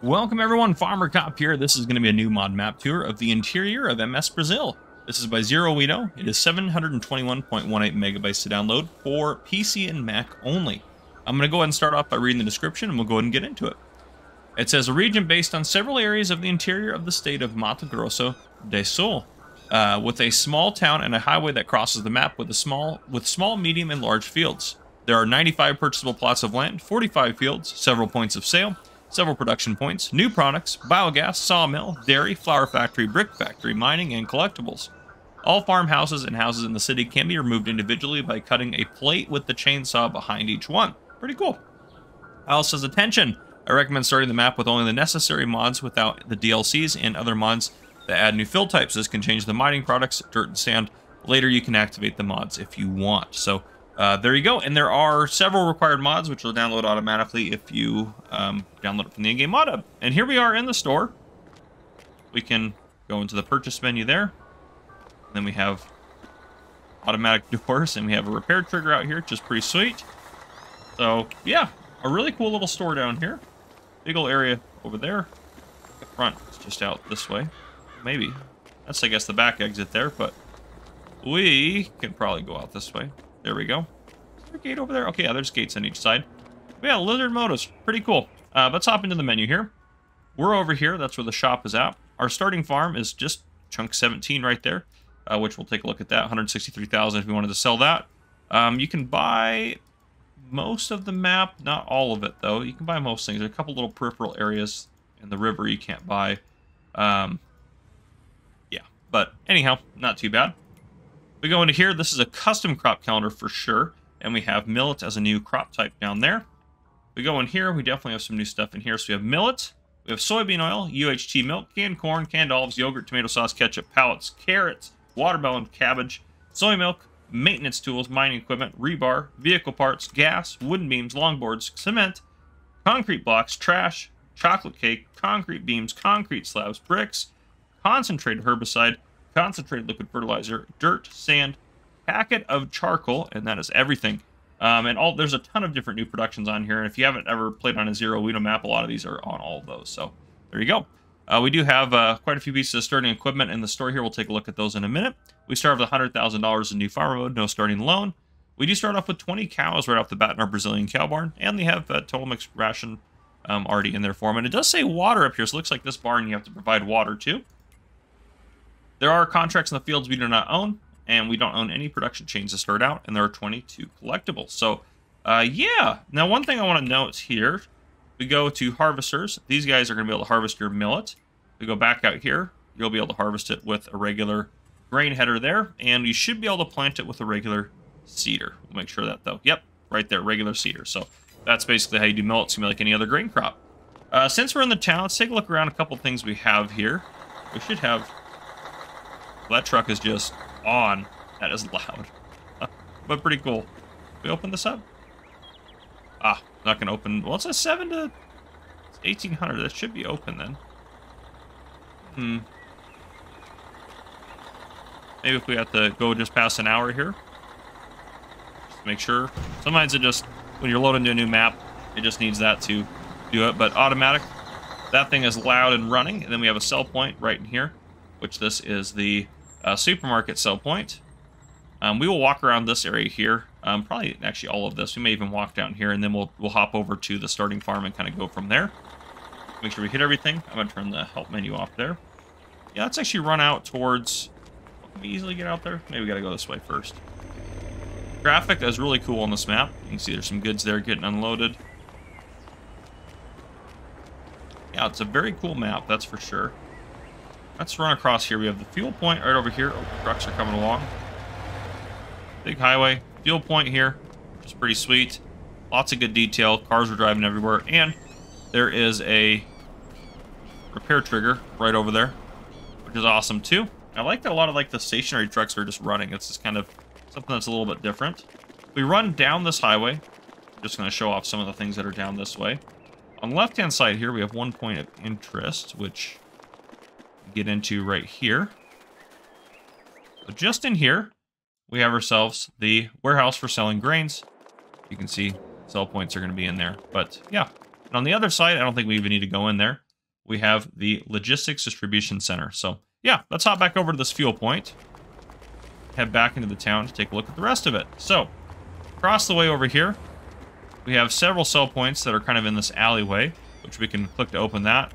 Welcome everyone, Farmer Cop here. This is going to be a new mod map tour of the interior of MS Brazil. This is by Zero Uedo. It is 721.18 megabytes to download for PC and Mac only. I'm going to go ahead and start off by reading the description and we'll go ahead and get into it. It says a region based on several areas of the interior of the state of Mato Grosso do Sul, with a small town and a highway that crosses the map with small, medium, and large fields. There are 95 purchasable plots of land, 45 fields, several points of sale, several production points, new products, biogas, sawmill, dairy, flour factory, brick factory, mining, and collectibles. All farmhouses and houses in the city can be removed individually by cutting a plate with the chainsaw behind each one. Pretty cool. Al says, attention! I recommend starting the map with only the necessary mods without the DLCs and other mods that add new fill types. This can change the mining products, dirt and sand. Later you can activate the mods if you want. So there you go, and there are several required mods which will download automatically if you download it from the in-game mod hub. And here we are in the store. We can go into the purchase menu there. And then we have automatic doors, and we have a repair trigger out here, which is pretty sweet. So yeah, a really cool little store down here. Big ol' area over there. The front is just out this way. Maybe. That's, I guess, the back exit there, but we can probably go out this way. There we go. Is there a gate over there? Okay, yeah, there's gates on each side. But yeah, Lizard Motos. Pretty cool. Let's hop into the menu here. We're over here. That's where the shop is at. Our starting farm is just chunk 17 right there, which we'll take a look at that. 163,000 if we wanted to sell that. You can buy most of the map. Not all of it, though. You can buy most things. There are a couple little peripheral areas in the river you can't buy. Yeah, but anyhow, not too bad. We go into here, this is a custom crop calendar for sure, and we have millet as a new crop type down there. We go in here, we definitely have some new stuff in here. So we have millet, we have soybean oil, UHT milk, canned corn, canned olives, yogurt, tomato sauce, ketchup, pallets, carrots, watermelon, cabbage, soy milk, maintenance tools, mining equipment, rebar, vehicle parts, gas, wooden beams, longboards, cement, concrete blocks, trash, chocolate cake, concrete beams, concrete slabs, bricks, concentrated herbicide, concentrated liquid fertilizer, dirt, sand, packet of charcoal, and that is everything. There's a ton of different new productions on here, and if you haven't ever played on a Zero Weido map, a lot of these are on all of those, so there you go. We do have quite a few pieces of starting equipment in the store here. We'll take a look at those in a minute. We start with $100,000 in new farmer mode, no starting loan. We do start off with 20 cows right off the bat in our Brazilian cow barn, and they have a total mixed ration already in their form, and it does say water up here, so it looks like this barn you have to provide water to. There are contracts in the fields we do not own, and we don't own any production chains to start out, and there are 22 collectibles. So, yeah. Now, one thing I want to note here, we go to harvesters. These guys are going to be able to harvest your millet. We go back out here. You'll be able to harvest it with a regular grain header there, and you should be able to plant it with a regular seeder. We'll make sure that, though. Yep, right there, regular seeder. So, that's basically how you do millet. It's going to be like any other grain crop. Since we're in the town, let's take a look around a couple things we have here. We should have... That truck is just on. That is loud. But pretty cool. We open this up? Ah, not going to open. Well, it says 7 to 1800. That should be open then. Maybe if we have to go just past an hour here. Just make sure. Sometimes it just, when you're loading into a new map, it just needs that to do it. But automatic, that thing is loud and running. And then we have a sell point right in here, which this is the supermarket sell point. We will walk around this area here, probably actually all of this. We may even walk down here, and then we'll hop over to the starting farm and kind of go from there. Make sure we hit everything. I'm going to turn the help menu off there. Yeah, let's actually run out towards... Can we easily get out there? Maybe we got to go this way first. Graphic is really cool on this map. You can see there's some goods there getting unloaded. Yeah, it's a very cool map, that's for sure. Let's run across here. We have the fuel point right over here. Oh, trucks are coming along. Big highway. Fuel point here, which is pretty sweet. Lots of good detail. Cars are driving everywhere. And there is a repair trigger right over there, which is awesome, too. I like that a lot of, like, the stationary trucks are just running. It's just kind of something that's a little bit different. We run down this highway. I'm just going to show off some of the things that are down this way. On the left-hand side here, we have one point of interest, which... get into right here. So just in here, we have ourselves the warehouse for selling grains. You can see sell points are going to be in there. But yeah, and on the other side, I don't think we even need to go in there. we have the Logistics Distribution Center. So yeah, let's hop back over to this fuel point. Head back into the town to take a look at the rest of it. So across the way over here, we have several sell points that are kind of in this alleyway, which we can click to open that.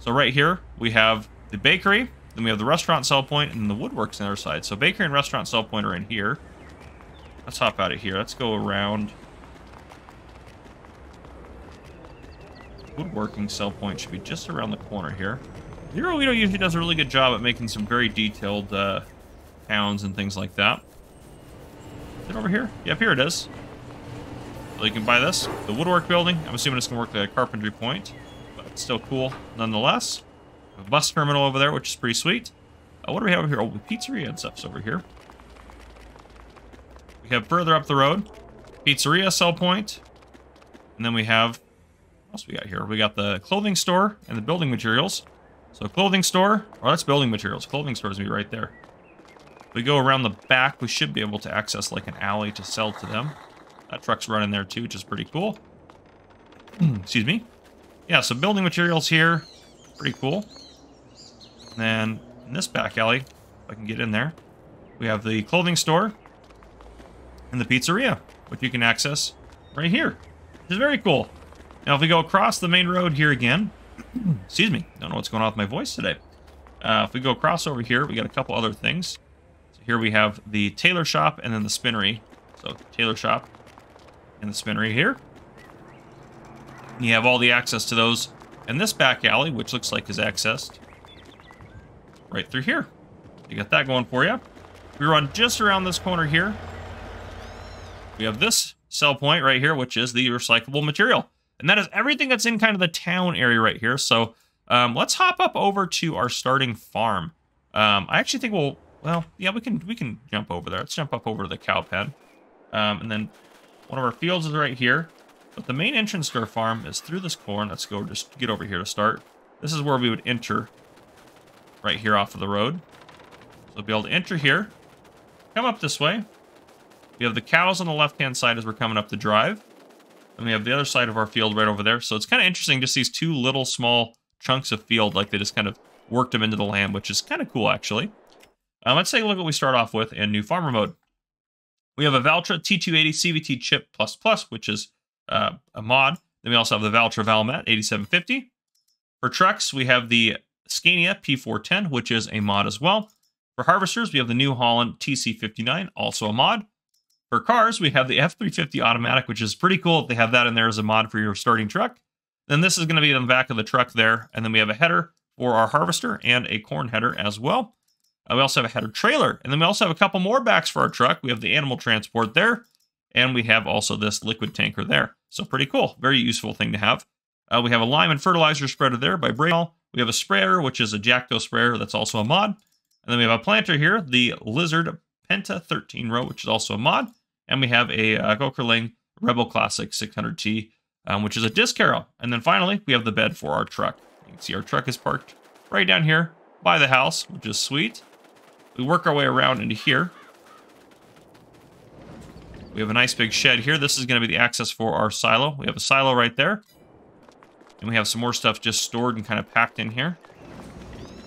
So right here, we have the bakery, then we have the restaurant sell point, and the woodworks on the other side. So bakery and restaurant sell point are in here. Let's hop out of here. Let's go around. Woodworking sell point should be just around the corner here. Zero Uedo usually does a really good job at making some very detailed towns and things like that. Is it over here? Yep, here it is. So you can buy this. The woodwork building. I'm assuming it's going to work like a carpentry point, but it's still cool nonetheless. A bus terminal over there, which is pretty sweet. What do we have over here? Oh, pizzeria and stuff's over here. We have further up the road, pizzeria sell point, and then we have. What else we got here? We got the clothing store and the building materials. So clothing store, or that's building materials. Clothing store is going to be right there. If we go around the back, we should be able to access like an alley to sell to them. That truck's running there too, which is pretty cool. Excuse me. Yeah, so building materials here, pretty cool. And then in this back alley, if I can get in there, we have the clothing store and the pizzeria, which you can access right here, which is very cool. Now, if we go across the main road here again, excuse me, don't know what's going on with my voice today. If we go across over here, we got a couple other things. So here we have the tailor shop and then the spinnery. So tailor shop and the spinnery here. And you have all the access to those in this back alley, which looks like is accessed right through here. You got that going for you. We run just around this corner here. We have this sell point right here, which is the recyclable material. And that is everything that's in kind of the town area right here. So let's hop up over to our starting farm. I actually think we'll, well, yeah, we can jump over there. Let's jump up over to the cow pen. And then one of our fields is right here. But the main entrance to our farm is through this corn. Let's go just get over here to start. This is where we would enter right here off of the road. So we'll be able to enter here. Come up this way. We have the cows on the left-hand side as we're coming up the drive. And we have the other side of our field right over there. So it's kind of interesting, just these two little small chunks of field, like they just kind of worked them into the land, which is kind of cool, actually. Let's take a look at what we start off with in new farmer mode. We have a Valtra T280 CVT chip++, which is a mod. Then we also have the Valtra Valmet 8750. For trucks, we have the Scania P410, which is a mod as well. For harvesters, we have the New Holland TC59, also a mod. For cars, we have the F350 Automatic, which is pretty cool. They have that in there as a mod for your starting truck. Then this is going to be on the back of the truck there. And then we have a header for our harvester and a corn header as well. We also have a header trailer. And then we also have a couple more backs for our truck. We have the animal transport there. And we have also this liquid tanker there. So pretty cool. Very useful thing to have. We have a lime and fertilizer spreader there by Bral. We have a sprayer, which is a Jacto sprayer. That's also a mod. And then we have a planter here, the Lizard Penta 13 row, which is also a mod. And we have a Gokerling Rebel Classic 600T, which is a disc harrow. And then finally, we have the bed for our truck. You can see our truck is parked right down here by the house, which is sweet. We work our way around into here. We have a nice big shed here. This is going to be the access for our silo. We have a silo right there. And we have some more stuff just stored and kind of packed in here.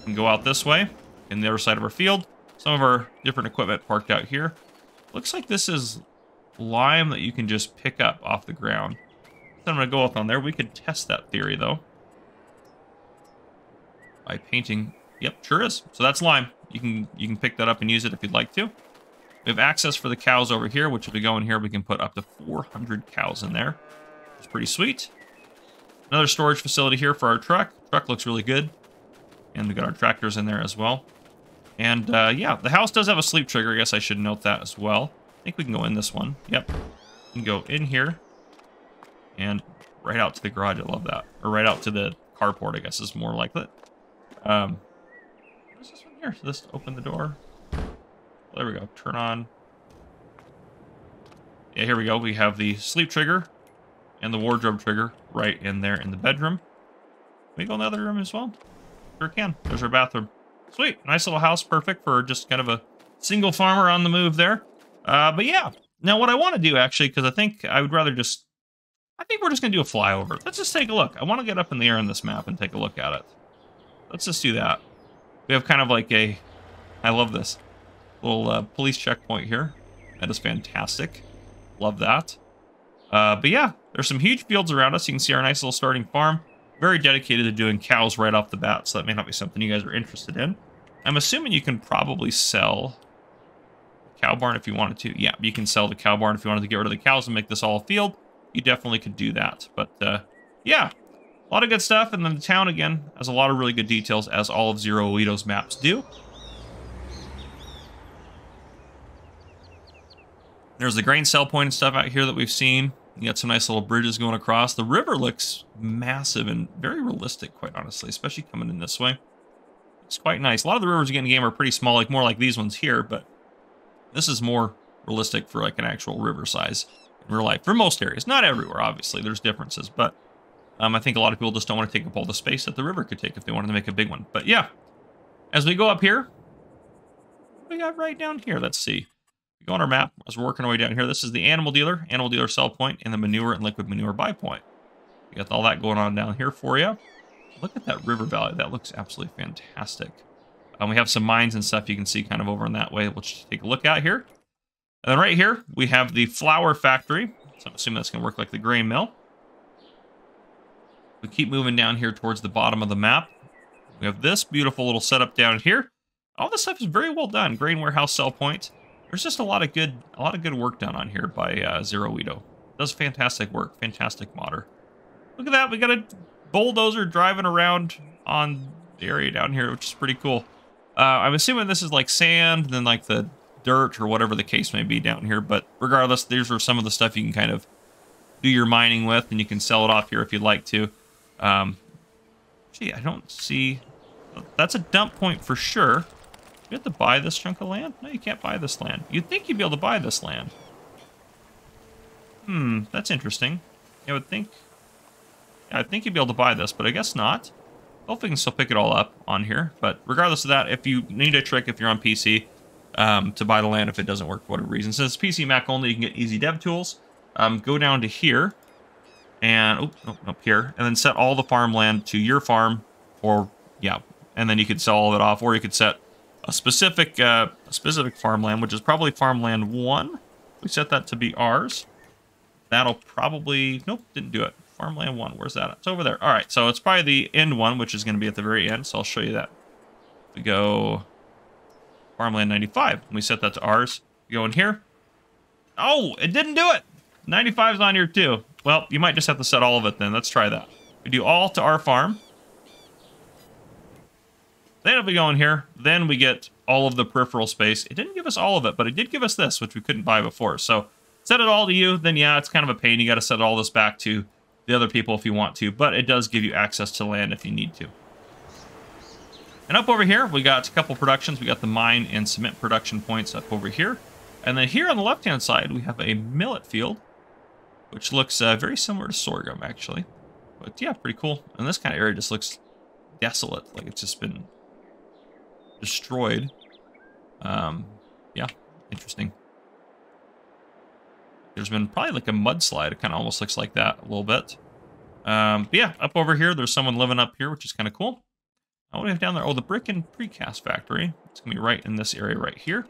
We can go out this way and the other side of our field. Some of our different equipment parked out here. Looks like this is lime that you can just pick up off the ground. So I'm going to go up on there. We could test that theory, though. By painting. Yep, sure is. So that's lime. You can pick that up and use it if you'd like to. We have access for the cows over here, which if we go in here, we can put up to 400 cows in there. It's pretty sweet. Another storage facility here for our truck. Truck looks really good. And we got our tractors in there as well. And, yeah, the house does have a sleep trigger. I guess I should note that as well. I think we can go in this one. Yep. You can go in here and right out to the garage. I love that. Or right out to the carport, I guess, is more like it. What is this one here? So let's open the door. There we go. Turn on. Yeah, here we go. We have the sleep trigger and the wardrobe trigger right in there in the bedroom. Can we go in the other room as well? Sure can. There's our bathroom. Sweet. Nice little house. Perfect for just kind of a single farmer on the move there. But yeah. Now what I want to do, actually, because I think I would rather just I think we're just going to do a flyover. Let's just take a look. I want to get up in the air on this map and take a look at it. Let's just do that. We have kind of like a... I love this. Little police checkpoint here. That is fantastic. Love that. But yeah, there's some huge fields around us. You can see our nice little starting farm. Very dedicated to doing cows right off the bat, so that may not be something you guys are interested in. I'm assuming you can probably sell the cow barn if you wanted to. Yeah, you can sell the cow barn if you wanted to get rid of the cows and make this all a field. You definitely could do that. But yeah, a lot of good stuff. And then the town, again, has a lot of really good details, as all of Zero Uedo's maps do. There's the grain sell point and stuff out here that we've seen. You got some nice little bridges going across. The river looks massive and very realistic, quite honestly, especially coming in this way. It's quite nice. A lot of the rivers in the game are pretty small, like more like these ones here, but this is more realistic for like an actual river size in real life. For most areas, not everywhere, obviously. There's differences, but I think a lot of people just don't want to take up all the space that the river could take if they wanted to make a big one. But yeah, as we go up here, what do we got right down here? Let's see. We go on our map as we're working our way down here. This is the animal dealer sell point, and the manure and liquid manure buy point. We got all that going on down here for you. Look at that river valley. That looks absolutely fantastic. We have some mines and stuff you can see kind of over in that way. We'll just take a look out here. And then right here, we have the flour factory. So I'm assuming that's going to work like the grain mill. We keep moving down here towards the bottom of the map. We have this beautiful little setup down here. All this stuff is very well done. Grain warehouse sell point. There's just a lot of good work done on here by Zero Uedo. Does fantastic work, fantastic modder. Look at that, we got a bulldozer driving around on the area down here, which is pretty cool. I'm assuming this is like sand, then like the dirt or whatever the case may be down here. But regardless, these are some of the stuff you can kind of do your mining with, and you can sell it off here if you'd like to. Gee, I don't see. That's a dump point for sure. You have to buy this chunk of land? No, you can't buy this land. You'd think you'd be able to buy this land. Hmm, that's interesting. I would think... yeah, I think you'd be able to buy this, but I guess not. Hopefully we can still pick it all up on here. But regardless of that, if you need a trick, if you're on PC, to buy the land if it doesn't work for whatever reason. Since it's PC Mac only, you can get easy dev tools. Go down to here, and... oh, no, up here. And then set all the farmland to your farm, or... yeah. And then you could sell all of it off, or you could set... A specific farmland, which is probably farmland 1. We set that to be ours. That'll probably... nope, didn't do it. Farmland 1, where's that at? It's over there. All right, so it's probably the end one, which is going to be at the very end, so I'll show you that. We go farmland 95, and we set that to ours. We go in here. Oh, it didn't do it! 95's on here too. Well, you might just have to set all of it then. Let's try that. We do all to our farm. Then if we go in here, then we get all of the peripheral space. It didn't give us all of it, but it did give us this, which we couldn't buy before. So set it all to you, then yeah, it's kind of a pain. You got to set all this back to the other people if you want to, but it does give you access to land if you need to. And up over here, we got a couple productions. We got the mine and cement production points up over here. And then here on the left-hand side, we have a millet field, which looks very similar to sorghum, actually. But yeah, pretty cool. And this kind of area just looks desolate, like it's just been... destroyed. Yeah, interesting. There's been probably like a mudslide. It kind of almost looks like that a little bit. But yeah, up over here, there's someone living up here, which is kind of cool. What do we have down there? Oh, the brick and precast factory. It's going to be right in this area right here.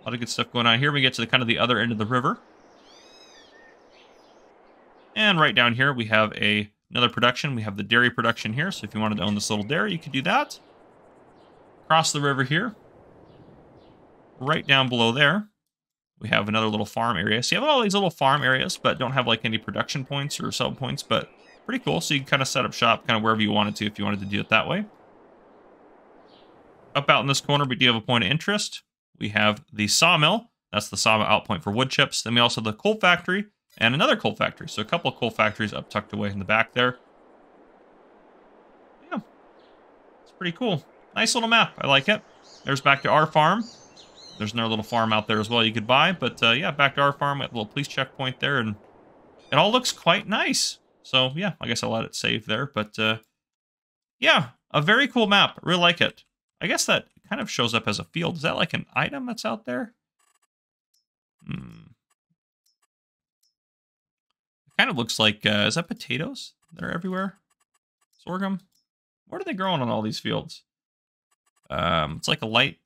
A lot of good stuff going on here. We get to the kind of the other end of the river. And right down here, we have another production. We have the dairy production here, so if you wanted to own this little dairy, you could do that. Across the river here, right down below there, we have another little farm area. So you have all these little farm areas, but don't have like any production points or sell points, but pretty cool. So you can kind of set up shop kind of wherever you wanted to if you wanted to do it that way. Up out in this corner, we do have a point of interest. We have the sawmill. That's the sawmill out point for wood chips. Then we also have the coal factory. And another coal factory. So a couple of coal factories up tucked away in the back there. Yeah. It's pretty cool. Nice little map. I like it. There's back to our farm. There's another little farm out there as well you could buy. But yeah, back to our farm. We have a little police checkpoint there. And it all looks quite nice. So yeah, I guess I'll let it save there. But yeah, a very cool map. I really like it. I guess that kind of shows up as a field. Is that like an item that's out there? Hmm. Kind of looks like, is that potatoes? They're everywhere. Sorghum. What are they growing on all these fields? It's like a light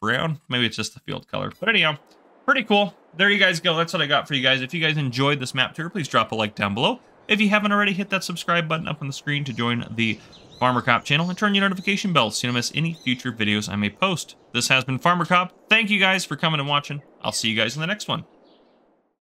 brown. Maybe it's just the field color. But anyhow, pretty cool. There you guys go. That's what I got for you guys. If you guys enjoyed this map tour, please drop a like down below. If you haven't already, hit that subscribe button up on the screen to join the Farmer Cop channel and turn your notification bell so you don't miss any future videos I may post. This has been Farmer Cop. Thank you guys for coming and watching. I'll see you guys in the next one.